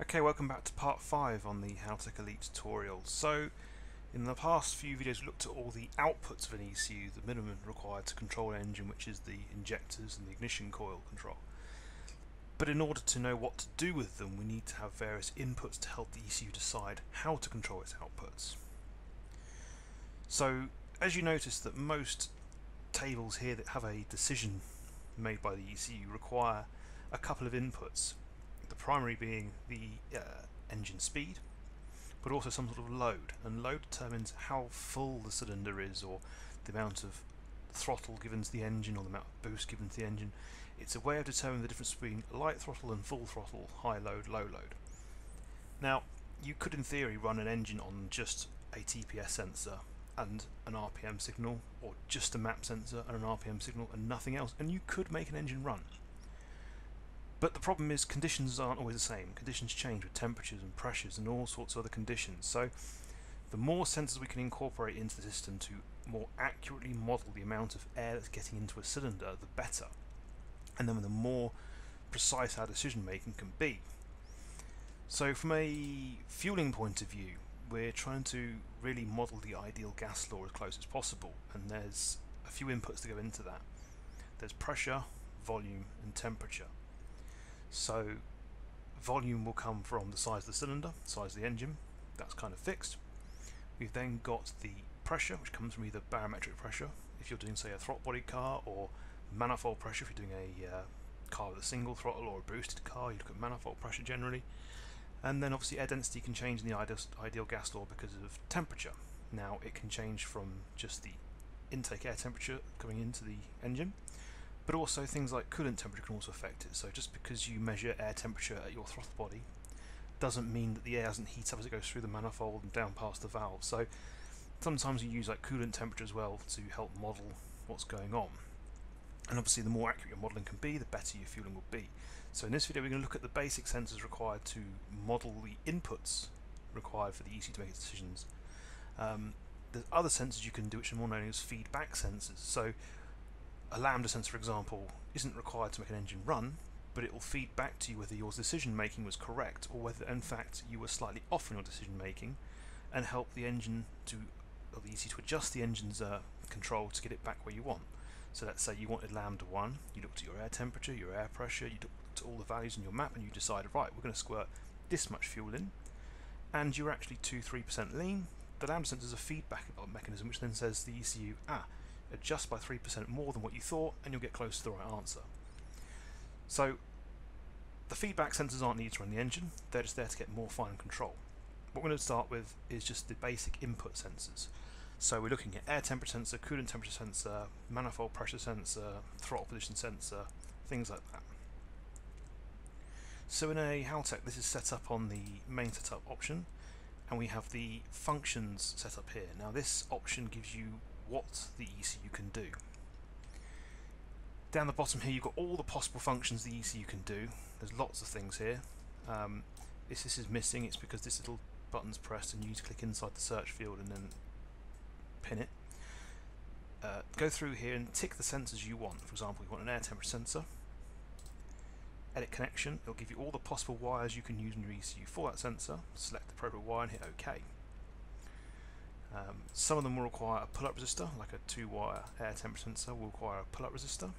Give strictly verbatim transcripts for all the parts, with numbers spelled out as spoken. Okay, welcome back to part five on the Haltech Elite tutorial. So, in the past few videos we looked at all the outputs of an E C U, the minimum required to control an engine, which is the injectors and the ignition coil control. But in order to know what to do with them, we need to have various inputs to help the E C U decide how to control its outputs. So, as you notice that most tables here that have a decision made by the E C U require a couple of inputs. The primary being the uh, engine speed, but also some sort of load, and load determines how full the cylinder is, or the amount of throttle given to the engine, or the amount of boost given to the engine. It's a way of determining the difference between light throttle and full throttle, high load, low load. Now, you could in theory run an engine on just a T P S sensor and an R P M signal, or just a MAP sensor and an R P M signal and nothing else, and you could make an engine run. But the problem is conditions aren't always the same. Conditions change with temperatures and pressures and all sorts of other conditions. So the more sensors we can incorporate into the system to more accurately model the amount of air that's getting into a cylinder, the better. And then the more precise our decision making can be. So from a fueling point of view, we're trying to really model the ideal gas law as close as possible. And there's a few inputs to go into that. There's pressure, volume and temperature. So volume will come from the size of the cylinder, size of the engine, that's kind of fixed. We've then got the pressure, which comes from either barometric pressure, if you're doing say a throttle body car, or manifold pressure, if you're doing a uh, car with a single throttle or a boosted car, you look at manifold pressure generally. And then obviously air density can change in the ideal, ideal gas law because of temperature. Now it can change from just the intake air temperature coming into the engine, but also things like coolant temperature can also affect it. So just because you measure air temperature at your throttle body doesn't mean that the air doesn't heat up as it goes through the manifold and down past the valve. So sometimes you use like coolant temperature as well to help model what's going on. And obviously the more accurate your modelling can be, the better your fueling will be. So in this video we're going to look at the basic sensors required to model the inputs required for the E C U to make its decisions. Um, there's other sensors you can do which are more known as feedback sensors. So a lambda sensor, for example, isn't required to make an engine run, but it will feed back to you whether your decision making was correct or whether in fact you were slightly off in your decision making, and help the engine to, or the E C U to adjust the engine's uh, control to get it back where you want. So let's say you wanted lambda one, you looked at your air temperature, your air pressure, you looked at all the values in your map and you decided, right, we're going to squirt this much fuel in, and you're actually two to three percent lean. The lambda sensor is a feedback mechanism which then says to the E C U, ah, adjust by three percent more than what you thought and you'll get close to the right answer. So the feedback sensors aren't needed to run the engine, they're just there to get more fine control. What we're going to start with is just the basic input sensors. So we're looking at air temperature sensor, coolant temperature sensor, manifold pressure sensor, throttle position sensor, things like that. So in a Haltech this is set up on the main setup option, and we have the functions set up here. Now this option gives you what the E C U can do. Down the bottom here you've got all the possible functions the E C U can do. There's lots of things here. Um, if this is missing it's because this little button's pressed and you need to click inside the search field and then pin it. Uh, go through here and tick the sensors you want. For example, you want an air temperature sensor. Edit connection, it'll give you all the possible wires you can use in your E C U for that sensor. Select the appropriate wire and hit OK. Um, some of them will require a pull-up resistor, like a two-wire air temperature sensor will require a pull-up resistor.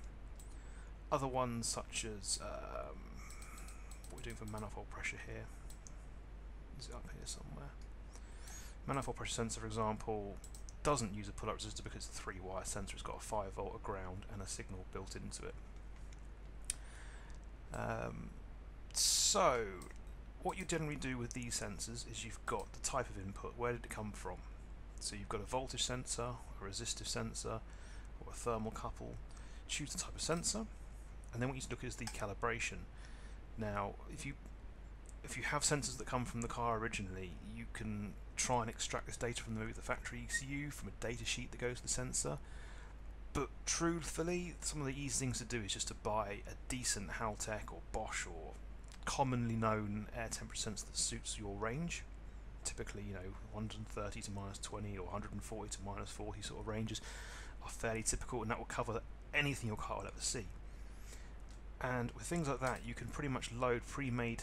Other ones, such as um, what we're doing for manifold pressure here, is it up here somewhere? Manifold pressure sensor, for example, doesn't use a pull-up resistor because it's a three-wire sensor. It's got a five volt, a ground, and a signal built into it. Um, so. What you generally do with these sensors is you've got the type of input, where did it come from? So you've got a voltage sensor, a resistive sensor, or a thermocouple. Choose the type of sensor, and then what you need to look at is the calibration. Now, if you if you have sensors that come from the car originally, you can try and extract this data from the, the factory E C U, from a data sheet that goes to the sensor. But truthfully, some of the easy things to do is just to buy a decent Haltech or Bosch or commonly known air temperature sensor that suits your range, typically you know one hundred thirty to minus twenty or one hundred forty to minus forty sort of ranges are fairly typical, and that will cover anything your car will ever see. And with things like that you can pretty much load pre-made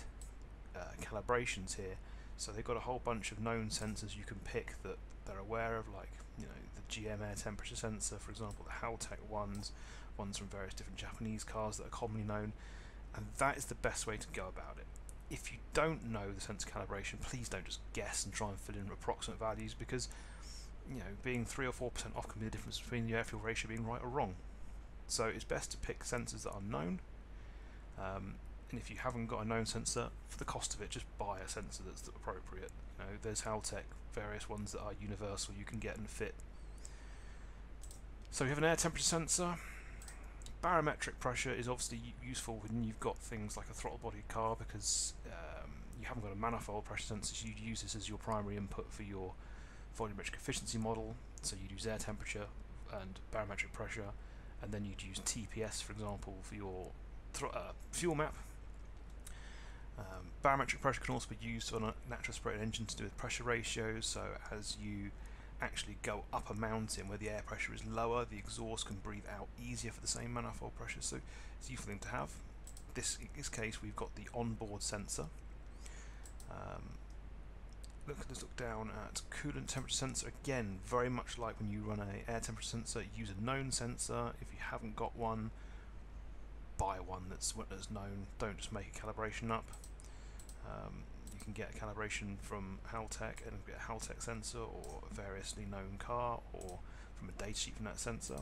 uh, calibrations here. So they've got a whole bunch of known sensors you can pick that they're aware of, like, you know, the G M air temperature sensor, for example, the Haltech ones, ones from various different Japanese cars that are commonly known, and that is the best way to go about it. If you don't know the sensor calibration, please don't just guess and try and fill in approximate values, because, you know, being three or four percent off can be the difference between the air-fuel ratio being right or wrong. So it's best to pick sensors that are known. Um, and if you haven't got a known sensor, for the cost of it, just buy a sensor that's appropriate. You know, there's Haltech, various ones that are universal you can get and fit. So we have an air temperature sensor. Barometric pressure is obviously useful when you've got things like a throttle-bodied car, because um, you haven't got a manifold pressure sensor, so you'd use this as your primary input for your volumetric efficiency model. So you'd use air temperature and barometric pressure, and then you'd use T P S, for example, for your uh, fuel map. Um, barometric pressure can also be used on a naturally aspirated engine to do with pressure ratios, so as you actually go up a mountain where the air pressure is lower, the exhaust can breathe out easier for the same manifold pressure, so it's a useful thing to have. This, in this case, we've got the onboard sensor. Um, look, let's look down at coolant temperature sensor. Again, very much like when you run an air temperature sensor, use a known sensor. If you haven't got one, buy one that's, that's known. Don't just make a calibration up. Um, You can get a calibration from Haltech and get a Haltech sensor, or a variously known car, or from a datasheet from that sensor.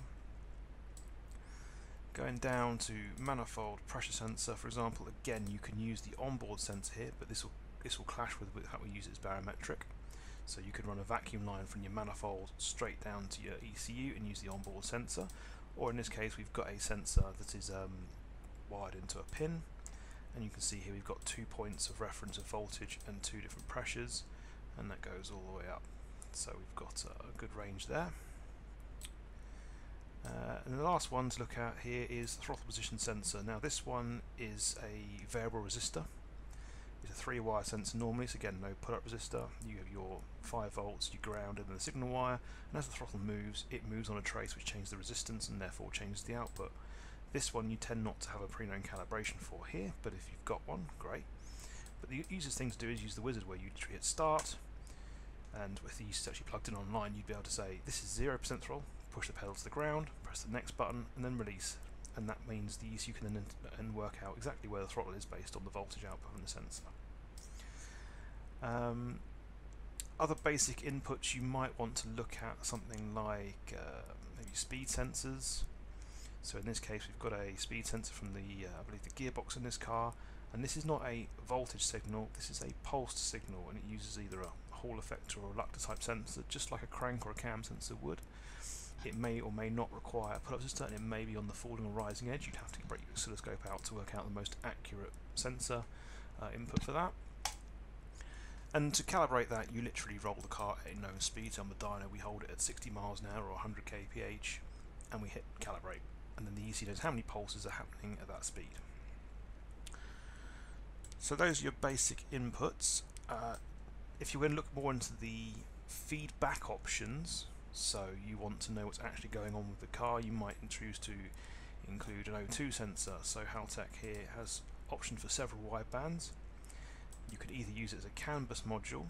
Going down to manifold pressure sensor, for example, again you can use the onboard sensor here, but this will this will clash with, with how we use it as barometric. So you can run a vacuum line from your manifold straight down to your E C U and use the onboard sensor, or in this case we've got a sensor that is um, wired into a pin. And you can see here we've got two points of reference of voltage and two different pressures, and that goes all the way up. So we've got a good range there. Uh, and the last one to look at here is the throttle position sensor. Now this one is a variable resistor. It's a three-wire sensor normally, so again no pull-up resistor. You have your five volts, your ground, and then the signal wire, and as the throttle moves, it moves on a trace which changes the resistance and therefore changes the output. This one you tend not to have a pre-known calibration for here, but if you've got one, great. But the easiest thing to do is use the wizard, where you hit start, and with these actually plugged in online, you'd be able to say, this is zero percent throttle, push the pedal to the ground, press the next button, and then release. And that means the E C U can then and work out exactly where the throttle is based on the voltage output from the sensor. Um, other basic inputs you might want to look at, something like uh, maybe speed sensors. So in this case we've got a speed sensor from the, uh, I believe, the gearbox in this car, and this is not a voltage signal, this is a pulsed signal, and it uses either a Hall Effect or a Lambda type sensor, just like a crank or a cam sensor would. It may or may not require a pull-up resistor, and it may be on the falling or rising edge. You'd have to break your oscilloscope out to work out the most accurate sensor uh, input for that. And to calibrate that, you literally roll the car at a known speed. So on the dyno we hold it at sixty miles an hour or one hundred k p h, and we hit calibrate. And then the E C U knows how many pulses are happening at that speed. So those are your basic inputs. Uh, if you want to look more into the feedback options, so you want to know what's actually going on with the car, you might choose to include an O two sensor. So Haltech here has option for several widebands. You could either use it as a CAN bus module,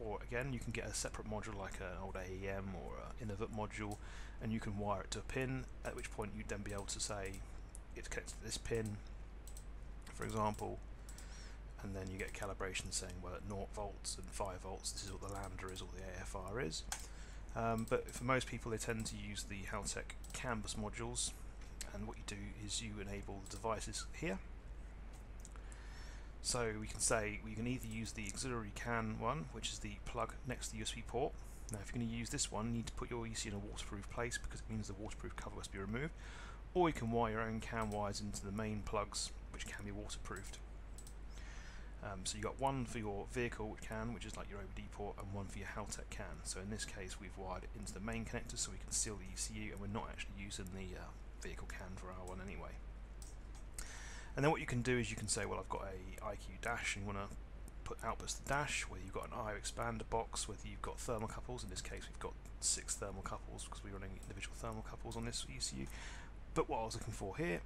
or again you can get a separate module like an old A E M or an Innovate module, and you can wire it to a pin, at which point you'd then be able to say it's connected to this pin, for example, and then you get calibration saying, well, at zero volts and five volts this is what the lambda is or the A F R is. Um, but for most people they tend to use the Haltech CAN bus modules, and what you do is you enable the devices here. So we can say we can either use the auxiliary CAN one, which is the plug next to the U S B port. Now if you're going to use this one, you need to put your E C U in a waterproof place, because it means the waterproof cover must be removed, or you can wire your own CAN wires into the main plugs, which can be waterproofed. Um, so you've got one for your vehicle CAN, which is like your O B D port, and one for your Haltech CAN. So in this case we've wired it into the main connector so we can seal the E C U, and we're not actually using the uh, vehicle CAN for our one anyway. And then what you can do is you can say, well, I've got a I Q dash, and you want to put outputs to the dash, whether you've got an I O expander box, whether you've got thermocouples. In this case we've got six thermocouples because we're running individual thermocouples on this E C U. But what I was looking for here,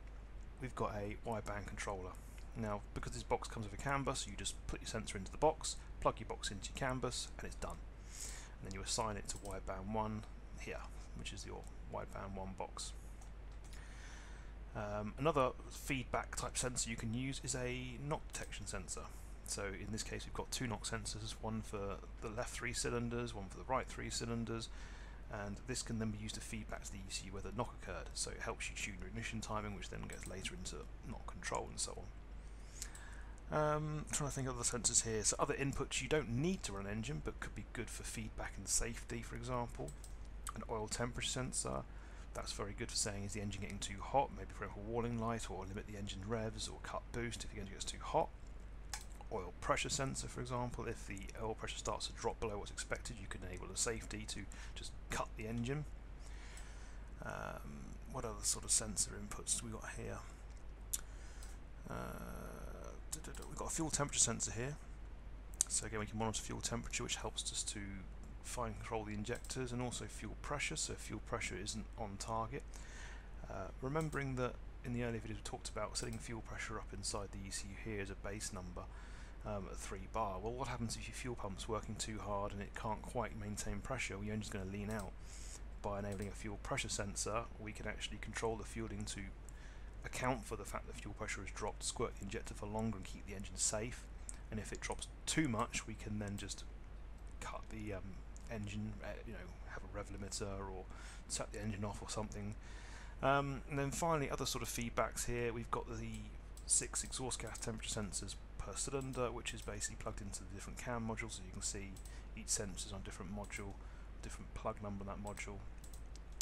we've got a wideband controller. Now, because this box comes with a CAN bus, you just put your sensor into the box, plug your box into your CAN bus, and it's done. And then you assign it to wideband one here, which is your wideband one box. Um, another feedback type sensor you can use is a knock detection sensor. So in this case we've got two knock sensors, one for the left three cylinders, one for the right three cylinders, and this can then be used to feedback to the E C U whether knock occurred, so it helps you tune your ignition timing, which then goes later into knock control and so on. Um, trying to think of other sensors here. So other inputs you don't need to run an engine but could be good for feedback and safety, for example. An oil temperature sensor, that's very good for saying is the engine getting too hot, maybe for a warning light, or limit the engine revs or cut boost if the engine gets too hot. Oil pressure sensor, for example, if the oil pressure starts to drop below what's expected, you can enable the safety to just cut the engine. Um, what other sort of sensor inputs do we got here? Uh, we've got a fuel temperature sensor here, so again we can monitor fuel temperature, which helps us to fine control the injectors, and also fuel pressure, so if fuel pressure isn't on target. Uh, remembering that in the earlier videos we talked about setting fuel pressure up inside the E C U here as a base number um, at three bar. Well, what happens if your fuel pump's working too hard and it can't quite maintain pressure? Well, your engine's going to lean out. By enabling a fuel pressure sensor, we can actually control the fueling to account for the fact that fuel pressure has dropped, squirt the injector for longer and keep the engine safe, and if it drops too much we can then just cut the um, engine, you know, have a rev limiter or set the engine off or something. Um, and then finally, other sort of feedbacks here, we've got the six exhaust gas temperature sensors per cylinder, which is basically plugged into the different CAN modules, so you can see each sensor is on a different module, different plug number on that module,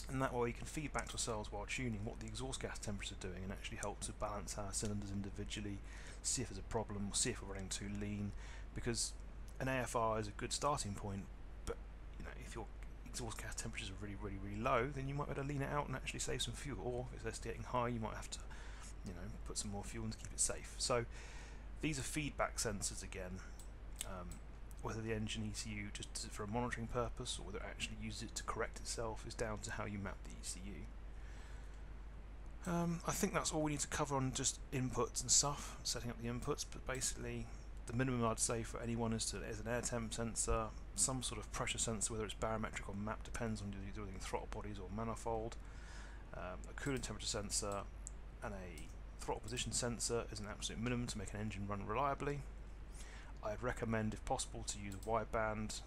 and that way you can feed back to ourselves while tuning what the exhaust gas temperatures are doing, and actually help to balance our cylinders individually, see if there's a problem, or see if we're running too lean, because an A F R is a good starting point, but you know, if you're exhaust gas temperatures are really, really, really low, then you might be able to lean it out and actually save some fuel. Or if it's getting high, you might have to, you know, put some more fuel in to keep it safe. So these are feedback sensors again. Um, whether the engine E C U just does it for a monitoring purpose, or whether it actually uses it to correct itself, is down to how you map the E C U. Um, I think that's all we need to cover on just inputs and stuff, setting up the inputs. But basically, the minimum I'd say for anyone is to is an air temp sensor, some sort of pressure sensor, whether it's barometric or MAP, depends on whether you're doing throttle bodies or manifold. Um, a coolant temperature sensor and a throttle position sensor is an absolute minimum to make an engine run reliably. I'd recommend, if possible, to use a wideband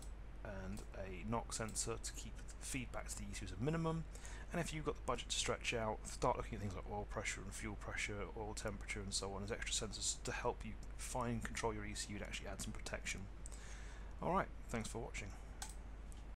and a knock sensor to keep feedback to the E C U as a minimum. And if you've got the budget to stretch out, start looking at things like oil pressure and fuel pressure, oil temperature and so on as extra sensors to help you find and control your E C U and actually add some protection. Alright, thanks for watching.